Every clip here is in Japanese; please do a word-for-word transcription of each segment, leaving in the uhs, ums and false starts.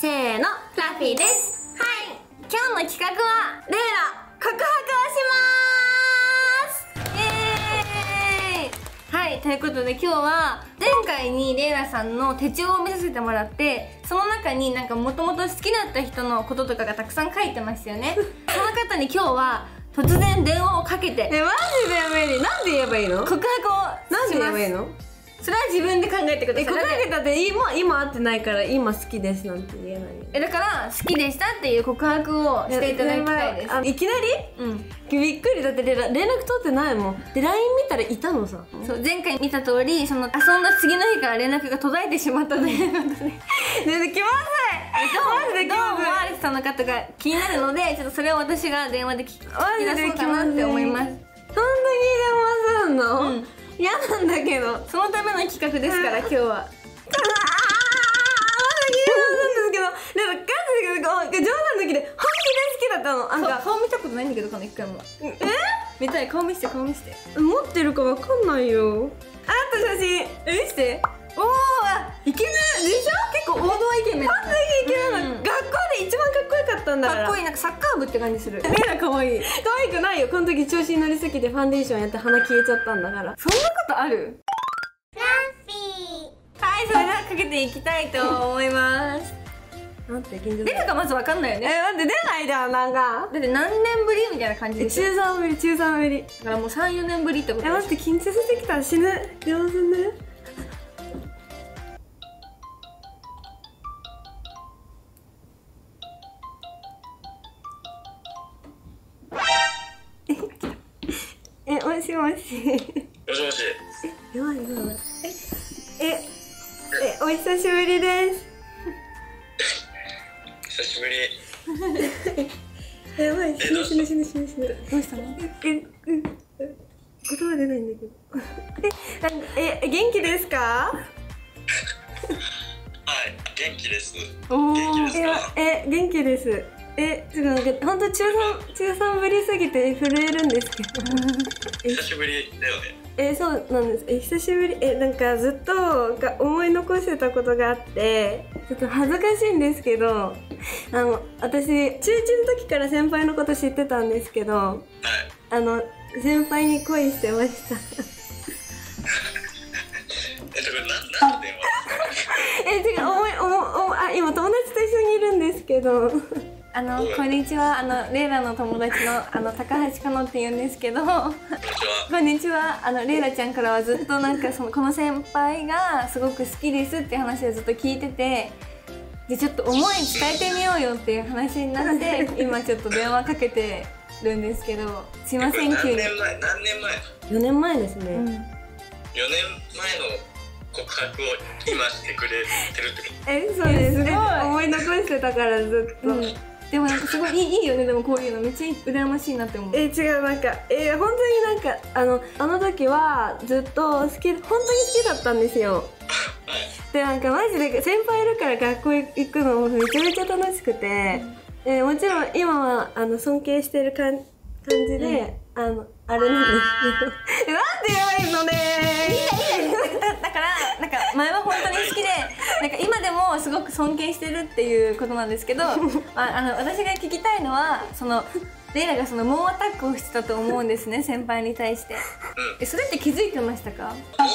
せーの、ラフィーです。はい、今日の企画はレイラ告白をしまーす。イエーイ。はい、ということで今日は前回にレイラさんの手帳を見させてもらって、その中になんかもともと好きだった人のこととかがたくさん書いてましたよね。その方に今日は突然電話をかけてえ、マジでやめり、なんで言えばいいの？告白を、なんで言えばいいの？それは自分で考えてください。告白だって今今会ってないから、今好きですなんて言えない。え、だから好きでしたっていう告白をしていただきたいです。いきなり？うん。びっくりだって、連絡取ってないもん。で ライン 見たらいたのさ。そう、前回見た通り、その遊んだ次の日から連絡が途絶えてしまったということで。で気まずい。どうも思われてたのかとか気になるので、ちょっとそれを私が電話で聞き出そうかなって思います。そんなに電話すんの？嫌なんだけど、そのための企画ですから、今日は。ああ、まだ聞いたんですけど、でもガチで冗談抜きで本気で好きだったの。なんか顔見たことないんだけど、この一回も。え？見たい、顔見して、顔見して。持ってるかわかんないよ。あった写真、見して。おお、イケメンでしょ？結構王道イケメン。本当にイケメンなの。学校で一番かっこよかったんだから。かっこいい、なんかサッカー部って感じする。えら可愛い。可愛くないよ。この時調子に乗りすぎてファンデーションやって鼻消えちゃったんだから。そんなことある？ラッピー。はい、それではかけていきたいと思います。なんて現状。出るかまずわかんないよね。え、待って出ないだよ、なんか。だって何年ぶりみたいな感じでしょ。中三ぶり、中三ぶり。だからもう三、四年ぶりってこと。え、待って緊張してきた、死ぬ。どうすんね。もしもし。もしもし。え、やばいやばい。え、え、お久しぶりです。久しぶり。やばい、死ぬ死ぬ死ぬ死ぬ死ぬ。どうしたの？え、うん。言葉出ないんだけど。え、え、元気ですか？はい、元気です。おお。え、元気です。え、ちょっとなんか本当中三中三ぶりすぎて震えるんですけど。久しぶりだよね。え、そうなんです。え、久しぶり。え、なんかずっとが思い残してたことがあって、ちょっと恥ずかしいんですけど、あの私中一の時から先輩のこと知ってたんですけど、はい、あの先輩に恋してました。え、それなんなんで？え、違う、思い思思あ今友達と一緒にいるんですけど。あの、こんにちは。あの、レイラの友達の、あの、高橋かのって言うんですけど。こんにちは。あの、レイラちゃんからはずっとなんか、その、この先輩がすごく好きですって話をずっと聞いてて、で、ちょっと思い伝えてみようよっていう話になって、今ちょっと電話かけてるんですけど、すいません、急に。何年前？何年前？よねんまえですね。うん、よねんまえの告白を今してくれてるってこと？え、そうですね。思い残してたからずっと。うん、でもなんかすごいいい、いいよね。でもこういうのめっちゃ羨ましいなって思う。え、違う、なんか、えー、本当になんかあのあの時はずっと好き、本当に好きだったんですよ。で、なんかマジで先輩いるから学校行くのもめちゃめちゃ楽しくて、うん、えー、もちろん今はあの尊敬してる感感じで、うん、あのあれなんですけど、なんて言えばいいのねー。いいね、いいね。だからなんか前は本当に好きで。なんか今でもすごく尊敬してるっていうことなんですけど、ああの私が聞きたいのは、そのレイラがその猛アタックをしてたと思うんですね、先輩に対して。え、それって気づいてましたか？猛アタッ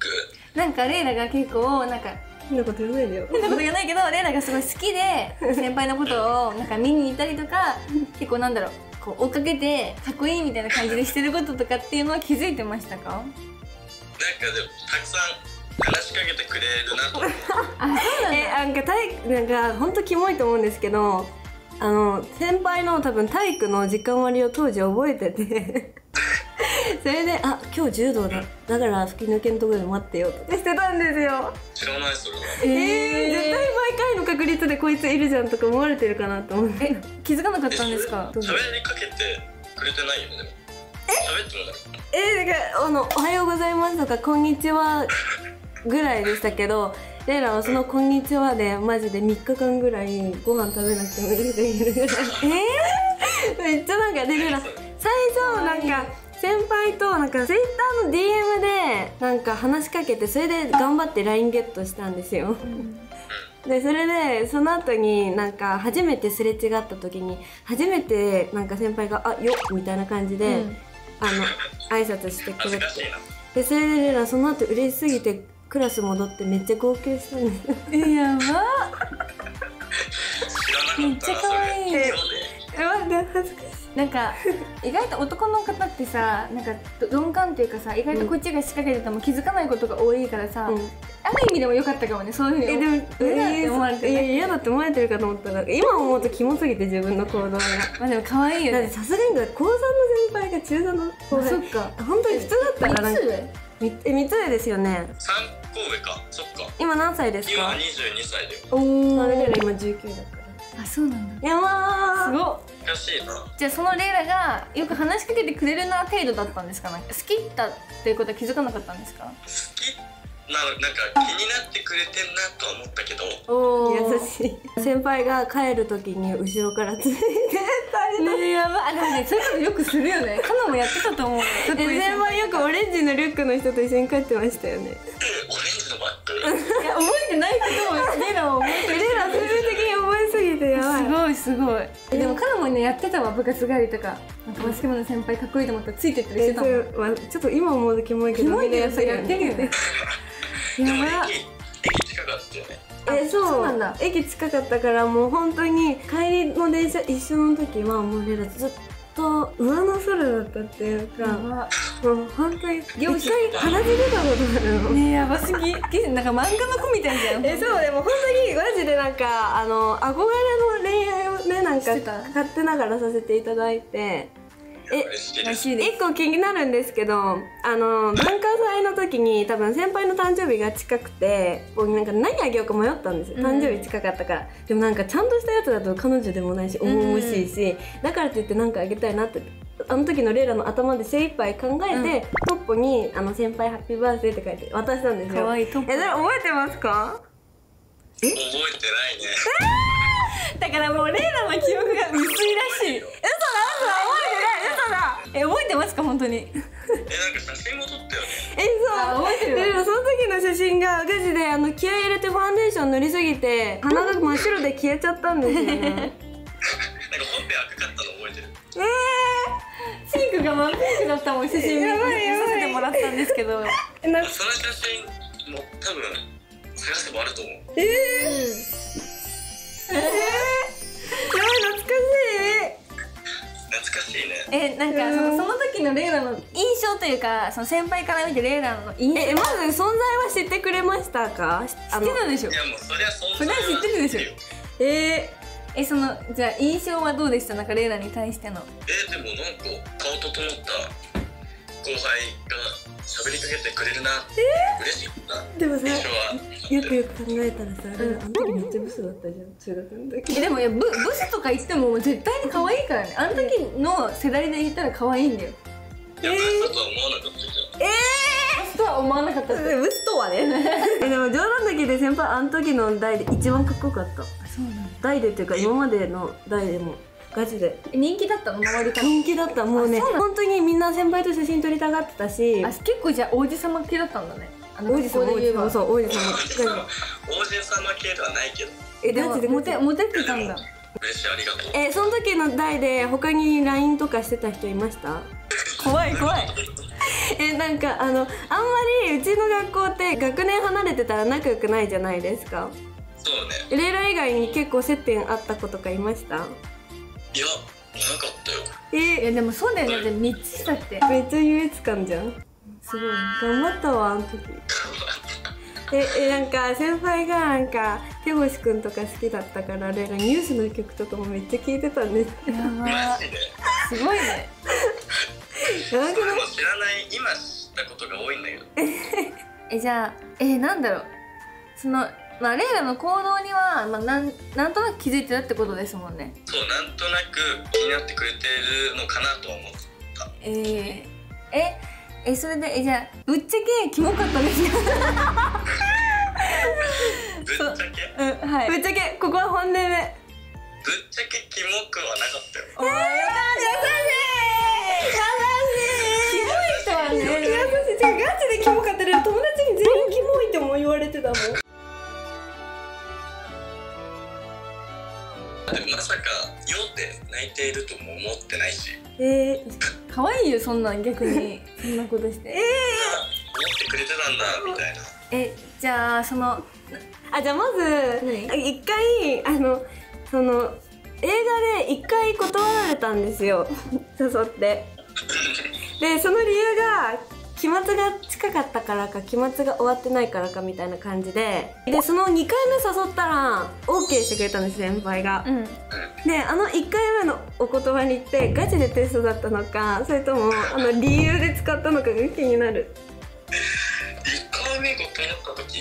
ク？なんかレイラが結構なんか変なこと言わないよ。変なこと言わないけど、レイラがすごい好きで先輩のことをなんか見に行ったりとか、結構なんだろう、こう追っかけてかっこいいみたいな感じでしてることとかっていうのは気づいてましたか？なんかでもたくさん。話しかけてくれるなと思って。あ、そうなんだ。え、なんか体なんか本当キモいと思うんですけど、あの先輩の多分体育の時間割を当時覚えててそれで「あ、今日柔道だ、だから吹き抜けのところで待ってよ」ってしてたんですよ。知らない、それは。ええー、絶対毎回の確率でこいついるじゃんとか思われてるかなと思って。え、気づかなかったんですか？喋りかけてくれてないよね。でも喋ってもらえない。え、だからあの「おはようございます」とか「こんにちは」ぐらいでしたけど、レイラはそのこんにちはでマジでみっかかんぐらいご飯食べなくてもいいというぐらい。えー、めっちゃなんかレイラ最初なんか先輩となんか Twitter の ディーエム でなんか話しかけて、それで頑張って ライン ゲットしたんですよ。でそれでその後になんか初めてすれ違った時に初めてなんか先輩が「あよっ」みたいな感じで、うん、あの挨拶してくれて、でそれでレイラその後嬉しすぎてクラス戻ってめっちゃ号泣したんです。えやばっめっちゃ可愛い。え待って恥ずかしい。なんか意外と男の方ってさ、なんか鈍感っていうかさ、意外とこっちが仕掛けてても気づかないことが多いからさ、うん、ある意味でも良かったかもね、そういうふうに。えでも嫌だって思われてる、嫌だって思われてるかと思ったら、今思うとキモすぎて自分の行動がまあでも可愛いよね。だってさすがに高さんの先輩が中さんの後輩、そっか本当に普通だったからみっつ上ですよね。さんこうえか。そっか今何歳ですか？今にじゅうにさいだよ。おおレイラ今じゅうきゅうだから。あそうなんだ。やばーすごっ。じゃあそのレイラがよく話しかけてくれるな程度だったんですかね。好きだっていうことは気づかなかったんですか？好きなのなんか気になってくれてんなとは思ったけど、優しい先輩が帰る時に後ろからついてたりだ。やばい。でもねそういうことよくするよね。カナもやってたと思う。先輩よくオレンジのリュックの人と一緒に帰ってましたよね。オレンジのバッグ。いや覚えてないけどレイラを覚えてる。レイラ自分的に覚えすぎてやばい。すごいすごい。えでもカナもねやってたわ、部活帰りとか。なんかバスケ部の先輩かっこいいと思ったらついてったりしてたもん。ちょっと今思うとキモいけどみんなやってるよね。でも駅、駅近かったよね。え、そう、そうなんだ。駅近かったからもう本当に帰りの電車一緒の時はもうレイラずっと上の空だったっていうか、もう本当に一回鼻で出たことあるの。ねえやばすぎ。なんか漫画の子みたいじゃん。え、そうでも本当にマジでなんかあの憧れの恋愛をねなんか勝手ながらさせていただいて。いっこ気になるんですけど、あの文化祭の時に多分先輩の誕生日が近くてなんか何あげようか迷ったんですよ。誕生日近かったから、うん、でもなんかちゃんとしたやつだと彼女でもないし重々しいし、うん、だからといって何かあげたいなってあの時のレイラの頭で精一杯考えて、うん、トッポにあの「先輩ハッピーバースデー」って書いて渡したんですよ。かわいいトッポ。えそれ覚えてますか？え覚えてないね。だからもうレイラの記憶が薄いらしい。嘘だ嘘だえ覚えてますか本当に。えなんか写真も撮ったよね。えそう覚えてる。でもその時の写真がガチであの気合い入れてファンデーション塗りすぎて鼻が真っ白で消えちゃったんですよね。なんか本編赤かったの覚えてる。ええー、シンクが真っ白だったもん。写真見させてもらったんですけど。その写真も多分探せばあると思う。ええー、ええー、やばい懐かしい。懐かしいね。えなんかそのその時のレイラの印象というか、その先輩から見てレイラの印象。えまず存在は知ってくれましたか？知ってたでしょ。いやもうそれは存在は知ってるでしょ。えー、えそのじゃあ印象はどうでした？なんかレイラに対しての。えでもなんか顔整った後輩が喋りかけてくれるな。えー、嬉しいな。でもさよくよく考えたらさ、うん、あの時めっちゃブスだったじゃん中学の時。でもいや ブ, ブスとか言っても絶対に可愛いからね。あの時の世代で言ったら可愛いんだよ。いやブスとは思わなかったじゃん。ええー、ブスとは思わなかった。ブスとはね。えでも冗談だけで先輩あの時の代で一番かっこよかった。そうなの。代でっていうか今までの代でも。ガチで人気だったの周りから。人気だった。もうね本当にみんな先輩と写真撮りたがってたし。あ結構じゃあ王子様系だったんだね。王子様系はそう王子様系。王子様系ではないけど。えガチでモテモテてたんだ。嬉しいありがとう。えその時の代で他に ライン とかしてた人いました？怖い怖い。えなんかあのあんまりうちの学校って学年離れてたら仲良くないじゃないですか。そうね。レイラ以外に結構接点あった子とかいました？いや、なかったよ。え、いやでもそうだよね、みっつだって。めっちゃ優越感じゃん。すごい、頑張ったわ、あの時。え、え、なんか先輩がなんか、手越くんとか好きだったから、レイラニュースの曲とかもめっちゃ聴いてたんです。やばい。すごいね。やばくない？俺も知らない、今知ったことが多いんだけど。え、じゃあ、え、なんだろう。その。まあレイラの行動には、まあ、なんなんとなく気づいてたってことですもんね。そうなんとなく気になってくれてるのかなとは思った。えー、ええそれでえじゃあぶっちゃけキモかったですよ。ぶっちゃけう、うん、はいぶっちゃけここは本音でぶっちゃけキモくはなかったよ。おーよかった。優しい優しいキモい人はね優しい。じゃあガチでキモかったら友達に全員キモいっても言われてたもん。まさか「よ」って泣いているとも思ってないし、えー、かわいいよそんなん逆にそんなことしてええー、思ってくれてたんだみたいな。えじゃあそのあじゃあまず一回あのその映画で一回断られたんですよ誘ってでその理由が期末が近かったからか期末が終わってないからかみたいな感じででそのにかいめ誘ったら オーケー してくれたんです先輩が、うん、であのいっかいめのお言葉に行ってガチでテストだったのかそれともあの理由で使ったのかが気になるいっかいめが出会った時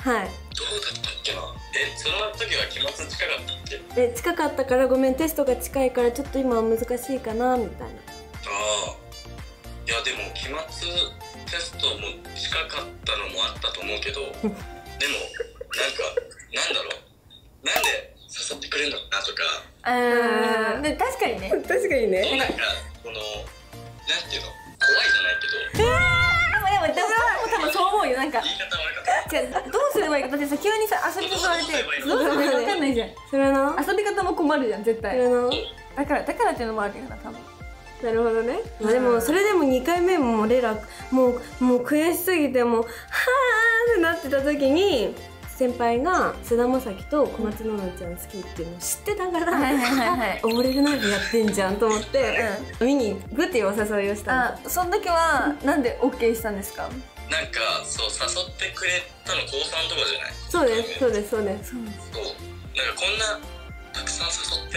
はいどうだったっけなえその時は期末近かったっけで近かったからごめんテストが近いからちょっと今は難しいかなみたいなああいやでも期末テストも近かったのもあったと思うけどでもなんかなんだろうなんで誘ってくれるのかなとかあーで確かにね確かにねなんかこのなんていうの怖いじゃないけどえーでもでも多分そう思うよなんか言い方悪かった違うどうすればいいかだってさ急にさ遊び誘われてどうすればいいか分かんないじゃんそれな遊び方も困るじゃん絶対だからだからっていうのもあるよな多分なるほどね、まあ、でもそれでもにかいめも俺らもう、もう悔しすぎてもうはーってなってた時に先輩が菅田将暉と小松菜奈ちゃん好きっていうのを知ってたから溺れるなんてやってんじゃんと思って、うん、見に行くっていうお誘いをしたんです。あ、その時はなんで オーケー したんですか？なんかそう誘ってくれたの高さんとかじゃない？そうですそうですそうですそうですそうなんかこんなたくさん誘って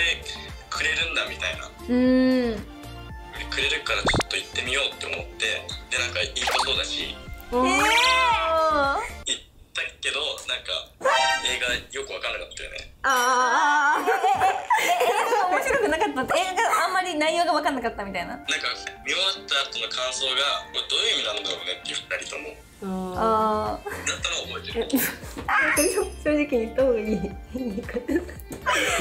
くれるんだみたいなうんくれるからちょっと行ってみようって思ってでなんかいい子そうだし行ったけどなんか映画よく分かんなかったよね。ああ映画が面白くなかった。映画あんまり内容が分かんなかったみたいな。なんか見終わった後の感想がこれどういう意味なんだろうねっていうふたりともああだったのを覚えてる正直に言った方がいいえでも本当に言いた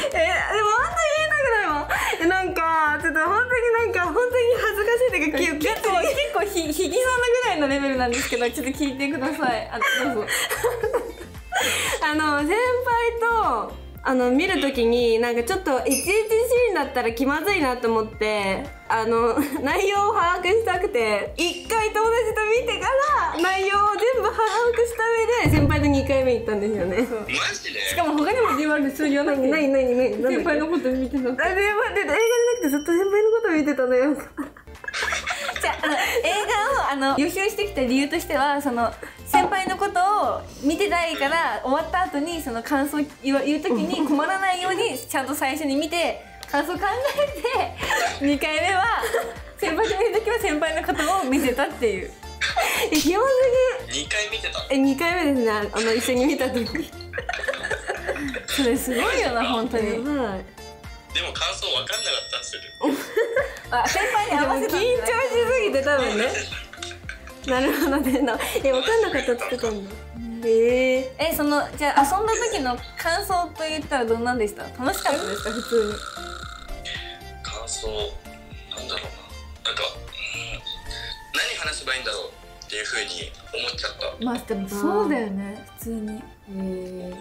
くないわ。なんかちょっと本当になんか本当に恥ずかしいというか結構結構ひひぎそうなぐらいのレベルなんですけどちょっと聞いてください。あどうぞあの先輩とあの見るときになんかちょっといちいちシーンだったら気まずいなと思ってあの内容を把握したくていっかい友達と見てから内容を全部把握した上で先輩とにかいめ行ったんですよね。マジで？しかも他にも理由あるんですよ。何何何何先輩のこと見てたの？あれやばい映画じゃなくてずっと先輩のこと見てたのよじゃあ、あの映画をあの予習してきた理由としてはその先輩のことを見てないから終わった後にその感想を言う時に困らないようにちゃんと最初に見て感想考えてにかいめは先輩と見る時は先輩のことを見てたっていうえひもすぎにかい見てたえにかいめですねあの一緒に見た時それすごいよな本当に。でも感想分かんなかったっすよあ先輩に合わせたんだね。緊張しすぎて多分ねなるほどね。え分かんなかったって言ってたんだ。へええそのじゃあ遊んだ時の感想といったらどんなんでした？楽しかったですか？普通に感想なんだろうななんか、うん、何話せばいいんだろうっていうふうに思っちゃった。まあでもそうだよね普通に。へえ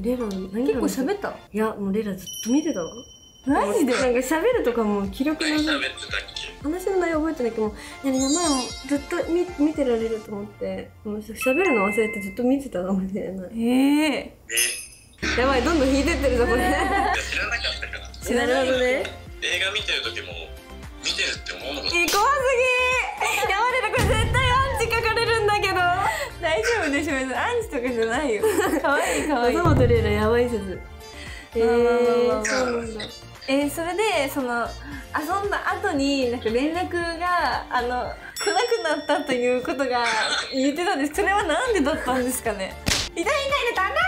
レラ結構喋った？いやもうレラずっと見てたわマジで。なんか喋るとかも気力なさい話の内容覚えてないけども名前もずっと 見, 見てられると思ってもう喋るの忘れてずっと見てたかもしれない。えー、やばいどんどん引いてってるぞこれ、えー、知らなかったから知らないのね。映画見てる時も見てるって思うのか怖すぎーやばれるこれ絶対アンチ書かれるんだけど大丈夫でしょ別にアンチとかじゃないよかわいいかわいいそうとれるやばい説。えー、そうなんだ。えー、それでその遊んだ後になんか連絡があの来なくなったということが言ってたんです。それはなんでだったんですかね。痛い痛いでたまらな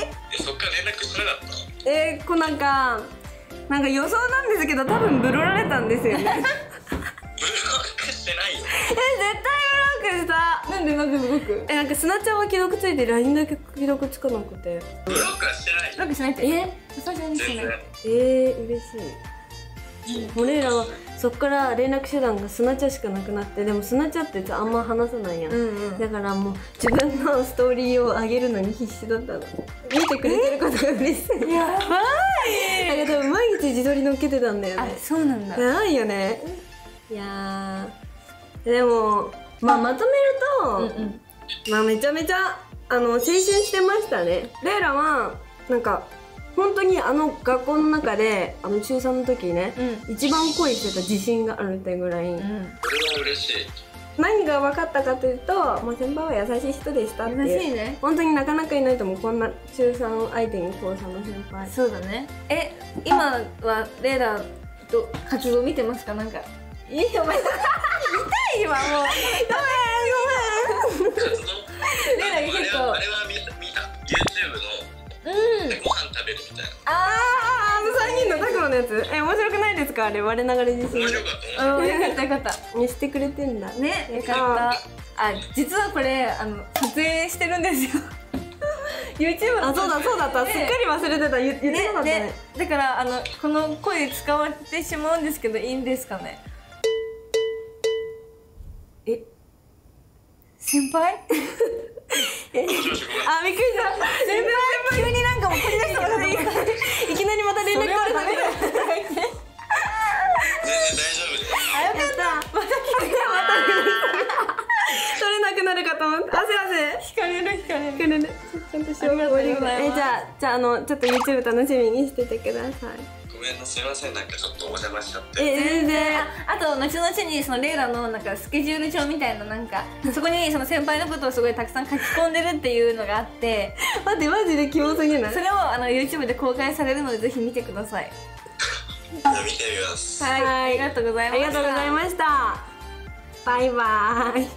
い。え、そっから連絡しなかった。えー、こうなんかなんか予想なんですけど多分ブロられたんですよね。ブロックしてないよ。え、絶対ブロックした。なんでなんでブロック？え、なんか砂ちゃんは既読ついて ライン だけ既読つかなくて。ブロックはしてない。ブロックしないって。え、さすがにしてない。えー、嬉しい。俺らはそっから連絡手段がスナチャしかなくなって、でもスナチャってあんま話さないやん、うんうん、だからもう自分のストーリーを上げるのに必死だったの。見てくれてることが嬉しい。やばい。だけど毎日自撮り乗っけてたんだよね。あ、そうなんだ。やばいよね。いやー、でも、まあ、まとめると、うんうん、まあめちゃめちゃあの青春してましたね。レイラはなんか本当にあの学校の中であの中さんの時ね、うん、一番恋してた自信があるってぐらい、うん、これは嬉しい。何が分かったかというと、まあ、先輩は優しい人でしたっていう。優しいね。本当になかなかいないと思う、こんな中さん相手に高さんの先輩。そうだね。え、今はレイラと活動見てますか？なんかいいよ、お前痛い今もうごめんごめんレイラが結構あれは見た YouTube のうん、ご飯食べるみたいな。ああ、あの三人のタクロのやつ、え、面白くないですか、あれ、我ながら自信。面白かった。面白かった、よかった。見せてくれてんだ。ね、よかった。あ、実はこれ、あの、撮影してるんですよ。YouTube の。あ、そうだ、そうだった。すっかり忘れてた、言ってなかったね。だから、あの、この声使われてしまうんですけど、いいんですかね。え。先輩。あ、びっくりした。全然急になんかもう取り出してもらっていいかいきなりまた連絡取るためだ。全然大丈夫です。あ、よかった。また来てまた取れなくなるかと思って。汗汗。引かれる引かれる。引かれる。ちゃんとしよう。え、じゃあじゃああのちょっと YouTube 楽しみにしててください。ごめんな、すいません、なんかちょっとお邪魔しちゃって。え、全然。あと後々にそのレイラのなんかスケジュール帳みたいな、なんかそこにその先輩のことをすごいたくさん書き込んでるっていうのがあって待って、マジでキモすぎない？それをあの YouTube で公開されるので、ぜひ見てください。見てみます。はい、ありがとうございました。ありがとうございました。バイバーイ。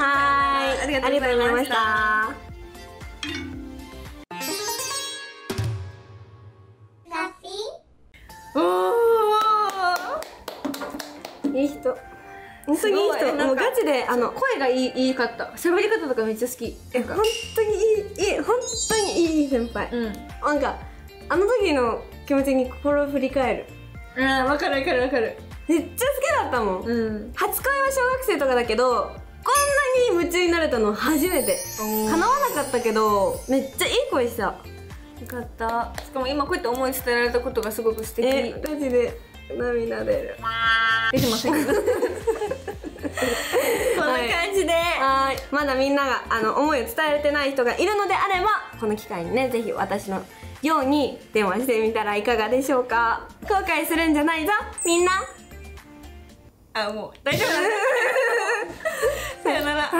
はい、ありがとうございました。いい人。本当にいい人。もうガチであの声がいいいいかった。喋り方とかめっちゃ好き。え、本当にいいいい本当にいい先輩。うん。なんかあの時の気持ちに心を振り返る。うん、わかるわかるわかる。めっちゃ好きだったもん。うん。初恋は小学生とかだけど、こんなに夢中になれたの初めて。叶わなかったけど、めっちゃいい声した。よかった。しかも今こうやって思い伝えられたことがすごく素敵。え、マジで。涙出る。出てません。こんな感じで、はい、まだみんながあの思いを伝えれてない人がいるのであれば、この機会にね、ぜひ私のように電話してみたらいかがでしょうか。後悔するんじゃないぞ、みんな。あ、もう大丈夫だ。さよなら。